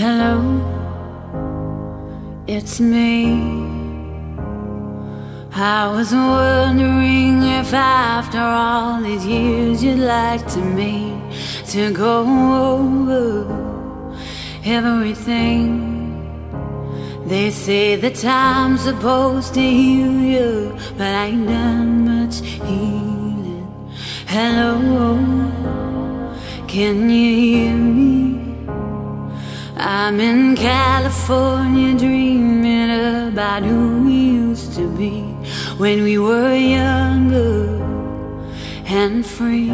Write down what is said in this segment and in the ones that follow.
Hello, it's me. I was wondering if after all these years you'd like to me to go over everything. They say that I'm supposed to heal you, but I ain't done much healing. Hello, can you hear me? I'm in California dreaming about who we used to be when we were younger and free.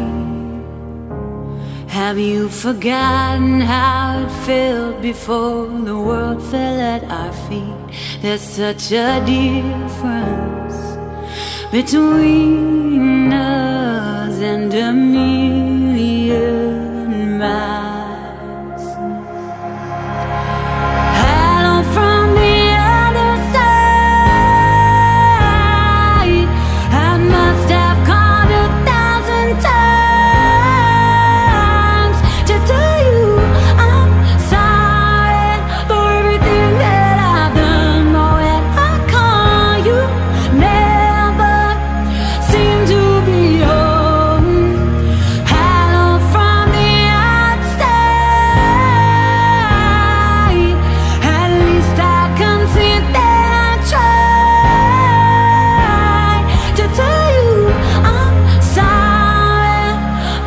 Have you forgotten how it felt before the world fell at our feet? There's such a difference between us and a million miles. Hello from the other side. I must have called 1,000 times to tell you I'm sorry for everything that I've done. But when I call, you never seem to be home. Hello from the outside. At least I can see that I tried to tell you I'm sorry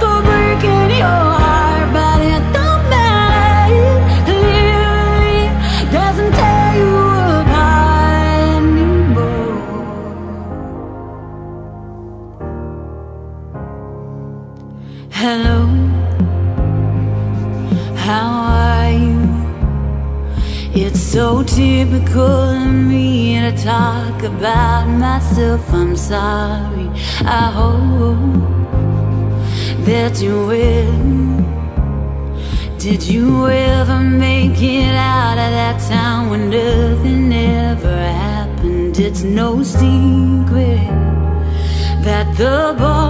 for breaking your heart. Hello, how are you? It's so typical of me to talk about myself. I'm sorry, I hope that you will. Did you ever make it out of that town when nothing ever happened? It's no secret that the boy